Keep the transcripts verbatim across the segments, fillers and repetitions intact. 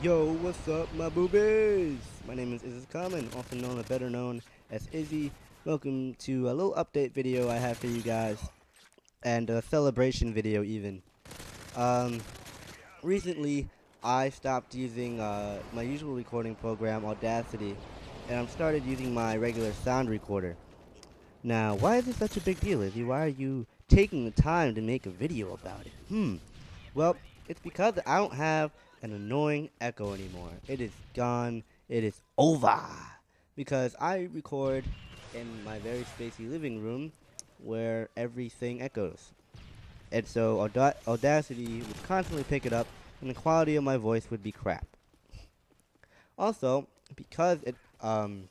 Yo, what's up, my boobies? My name is iziscomin, often known or better known as Izzy. Welcome to a little update video I have for you guys, and a celebration video even. Um, recently, I stopped using uh, my usual recording program, Audacity, and I've started using my regular sound recorder. Now, why is this such a big deal, Izzy? Why are you taking the time to make a video about it? Hmm. Well, it's because I don't have an annoying echo anymore. It is gone. It is over. Because I record in my very spacey living room where everything echoes. And so Aud- Audacity would constantly pick it up and the quality of my voice would be crap. Also, because it um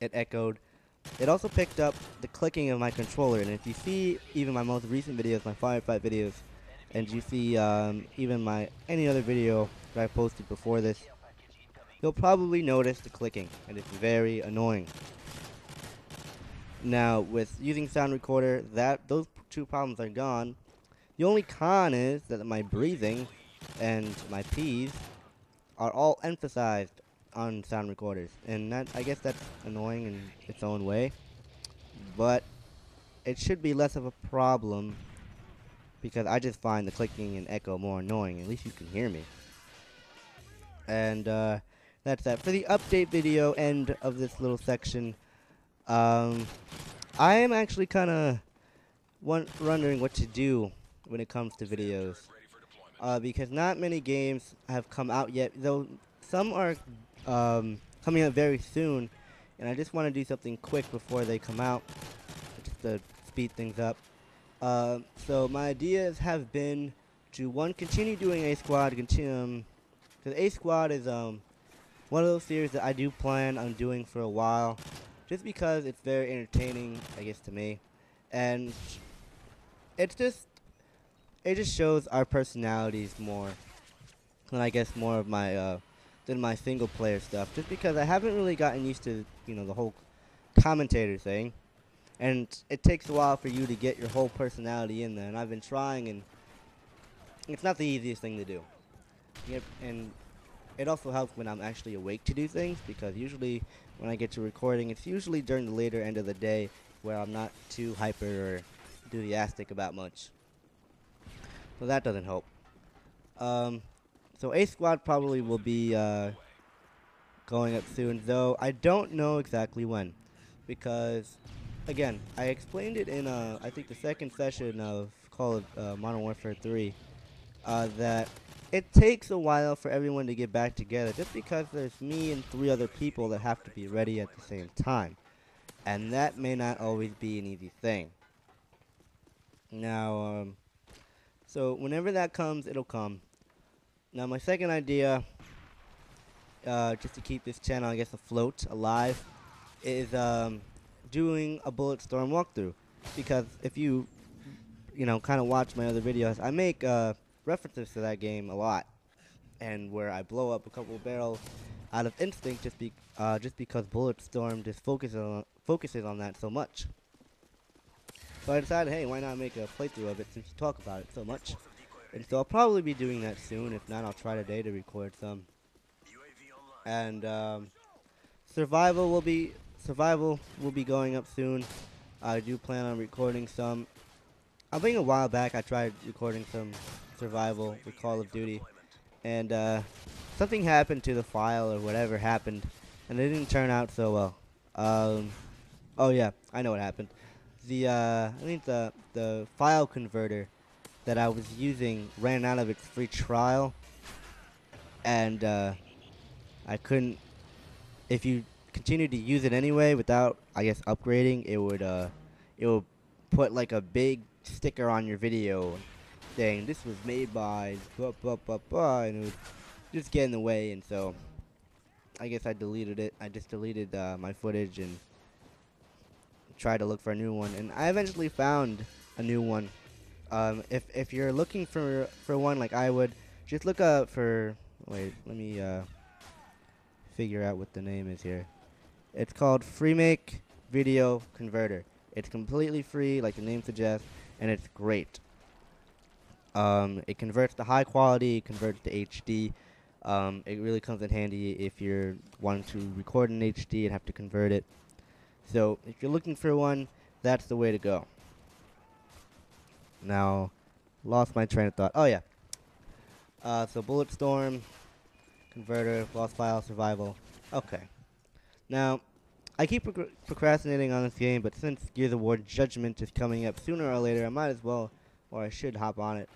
it echoed, it also picked up the clicking of my controller. And if you see even my most recent videos, my Firefight videos, and you see um, even my any other video that I posted before this, you'll probably notice the clicking, and it's very annoying. Now, with using sound recorder, that those two problems are gone. The only con is that my breathing and my pees are all emphasized on sound recorders, and that, I guess that's annoying in its own way, but it should be less of a problem, because I just find the clicking and echo more annoying. At least you can hear me. And uh, that's that for the update video end of this little section. Um, I am actually kind of wondering what to do when it comes to videos, uh, because not many games have come out yet. Though some are um, coming out very soon, and I just want to do something quick before they come out, just to speed things up. Uh, so my ideas have been to, one, continue doing A-Squad, continue, um, because A-Squad is um, one of those series that I do plan on doing for a while, just because it's very entertaining, I guess, to me, and it's just, it just shows our personalities more, and I guess more of my, uh, than my single player stuff, just because I haven't really gotten used to, you know, the whole commentator thing. And it takes a while for you to get your whole personality in there. And I've been trying, and it's not the easiest thing to do. Yep, and it also helps when I'm actually awake to do things, because usually when I get to recording, it's usually during the later end of the day where I'm not too hyper or enthusiastic about much. So that doesn't help. Um, so A-Squad probably will be uh, going up soon, though I don't know exactly when, because again, I explained it in, uh, I think, the second session of Call of uh, Modern Warfare three, uh, that it takes a while for everyone to get back together, just because there's me and three other people that have to be ready at the same time, and that may not always be an easy thing. Now, um, so whenever that comes, it'll come. Now, my second idea, uh, just to keep this channel, I guess, afloat, alive, is um. doing a Bulletstorm walkthrough, because if you you know kind of watch my other videos, I make uh, references to that game a lot, and where I blow up a couple of barrels out of instinct, just be uh, just because Bulletstorm just focuses on focuses on that so much. So I decided, hey, why not make a playthrough of it since you talk about it so much? And so I'll probably be doing that soon. If not, I'll try today to record some. And um, survival will be. Survival will be going up soon. I do plan on recording some. I think a while back I tried recording some survival with Call of Duty, and uh, something happened to the file or whatever happened, and it didn't turn out so well. Um, oh yeah, I know what happened. The uh, I think the the file converter that I was using ran out of its free trial, and uh, I couldn't. If you continue to use it anyway without, I guess, upgrading, it would uh it would put like a big sticker on your video saying this was made by blah blah blah blah, and it would just get in the way. And so I guess I deleted it. I just deleted uh, my footage and tried to look for a new one, and I eventually found a new one. um if if you're looking for for one, like I would, just look up for, wait, let me uh figure out what the name is here. It's called FreeMake Video Converter. It's completely free, like the name suggests, and it's great. Um, it converts to high quality, it converts to H D, Um, it really comes in handy if you're wanting to record in H D and have to convert it. So if you're looking for one, that's the way to go. Now, lost my train of thought. Oh yeah. Uh, so Bulletstorm, converter, lost file, survival. Okay. Now, I keep pro procrastinating on this game, but since Gears of War Judgment is coming up sooner or later, I might as well, or I should hop on it.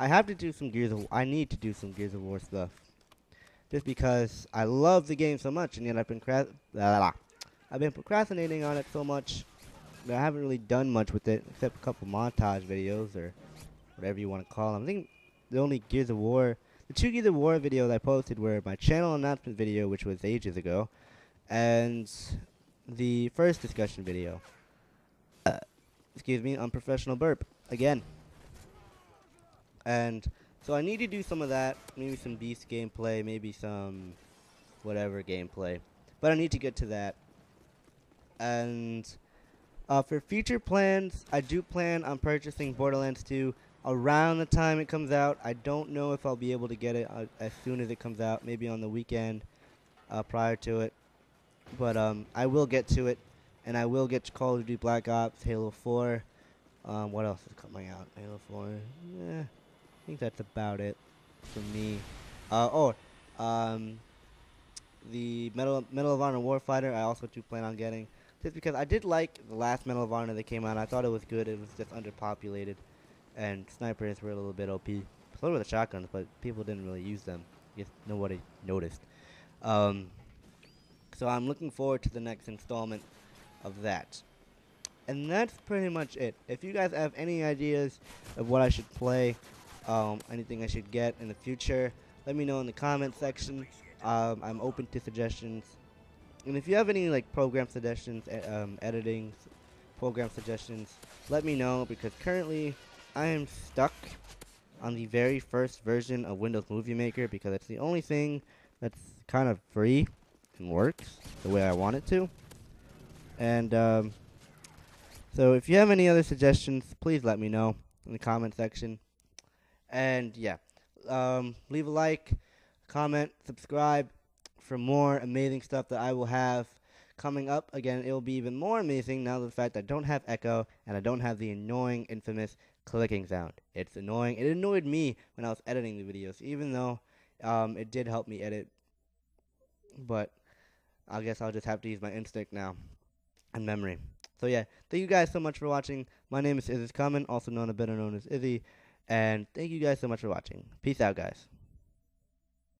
I have to do some Gears of War. I need to do some Gears of War stuff, just because I love the game so much, and yet I've been cra blah, blah. I've been procrastinating on it so much that I haven't really done much with it, except a couple montage videos or whatever you want to call them. I think the only Gears of War, the two Gears of War videos I posted were my channel announcement video, which was ages ago, and the first discussion video. Uh, excuse me, unprofessional burp again. And so I need to do some of that, maybe some Beast gameplay, maybe some whatever gameplay. But I need to get to that. And uh, for future plans, I do plan on purchasing Borderlands two around the time it comes out. I don't know if I'll be able to get it uh, as soon as it comes out, maybe on the weekend uh, prior to it. But um, I will get to it, and I will get to Call of Duty Black Ops, Halo four. Um, what else is coming out? Halo four, yeah. I think that's about it for me. Uh, or oh, um, the Medal Medal of Honor Warfighter. I also do plan on getting, just because I did like the last Medal of Honor that came out. I thought it was good. It was just underpopulated, and snipers were a little bit O P. So were the shotguns, but people didn't really use them. I guess nobody noticed. Um, so I'm looking forward to the next installment of that. And that's pretty much it. If you guys have any ideas of what I should play, Um, anything I should get in the future, let me know in the comment section. um, I'm open to suggestions, and if you have any like program suggestions, e um, editing program suggestions, let me know, because currently I am stuck on the very first version of Windows Movie Maker, because it's the only thing that's kind of free and works the way I want it to. And um, so if you have any other suggestions, please let me know in the comment section. And yeah, um, leave a like, comment, subscribe for more amazing stuff that I will have coming up. Again, it will be even more amazing now that the fact that I don't have echo and I don't have the annoying, infamous clicking sound. It's annoying. It annoyed me when I was editing the videos, even though um, it did help me edit. But I guess I'll just have to use my instinct now and memory. So yeah, thank you guys so much for watching. My name is iziscomin, also known, better known as Izzy. And thank you guys so much for watching. Peace out, guys.